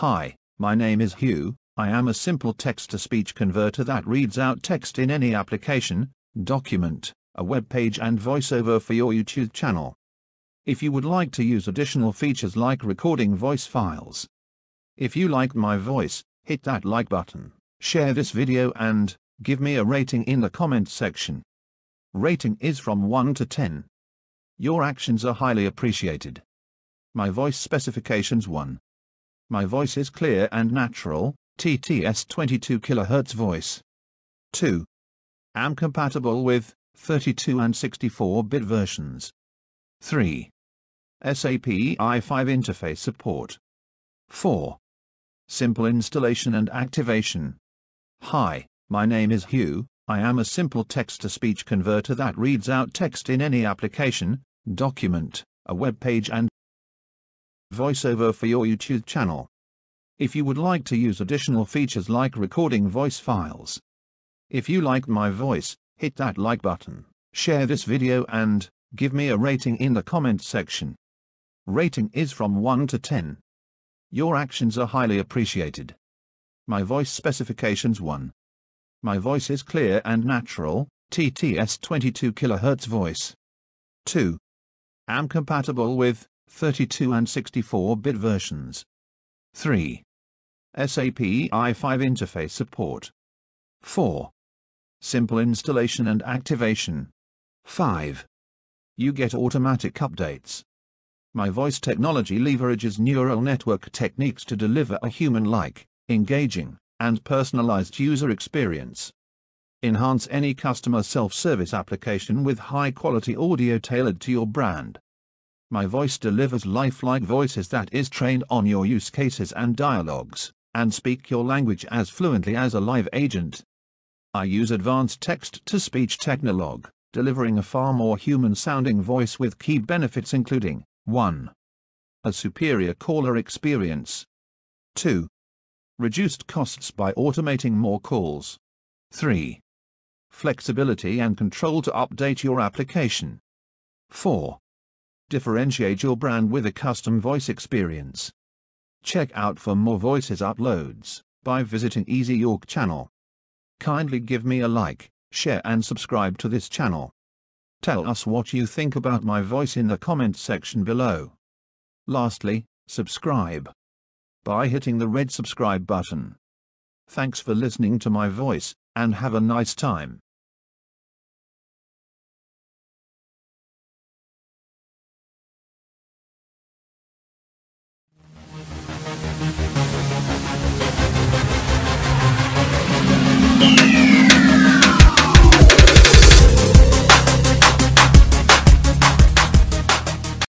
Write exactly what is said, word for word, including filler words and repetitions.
Hi, my name is Hugh. I am a simple text-to-speech converter that reads out text in any application, document, a web page and voiceover for your YouTube channel. If you would like to use additional features like recording voice files. If you liked my voice, hit that like button, share this video and give me a rating in the comment section. Rating is from one to ten. Your actions are highly appreciated. My voice specifications: one. My voice is clear and natural, T T S twenty-two kilohertz voice. two. Am compatible with thirty-two and sixty-four bit versions. three. SAPI five interface support. four. Simple installation and activation. Hi, my name is Hugh. I am a simple text-to-speech converter that reads out text in any application, document, a web page and voiceover for your YouTube channel. If you would like to use additional features like recording voice files. If you liked my voice, hit that like button, share this video and give me a rating in the comment section. Rating is from one to ten. Your actions are highly appreciated. My voice specifications: one. My voice is clear and natural, T T S twenty-two kilohertz voice. two. Am compatible with thirty-two and sixty-four bit versions. three. SAPI five interface support. four. Simple installation and activation. five. You get automatic updates. My voice technology leverages neural network techniques to deliver a human-like, engaging, and personalized user experience. Enhance any customer self-service application with high-quality audio tailored to your brand. My voice delivers lifelike voices that is trained on your use cases and dialogues, and speak your language as fluently as a live agent. I use advanced text-to-speech technology, delivering a far more human-sounding voice with key benefits including: one. A superior caller experience. two. Reduced costs by automating more calls. three. Flexibility and control to update your application. four. Differentiate your brand with a custom voice experience. Check out for more voices uploads by visiting Easyork channel. Kindly give me a like, share and subscribe to this channel. Tell us what you think about my voice in the comment section below. Lastly, subscribe by hitting the red subscribe button. Thanks for listening to my voice, and have a nice time.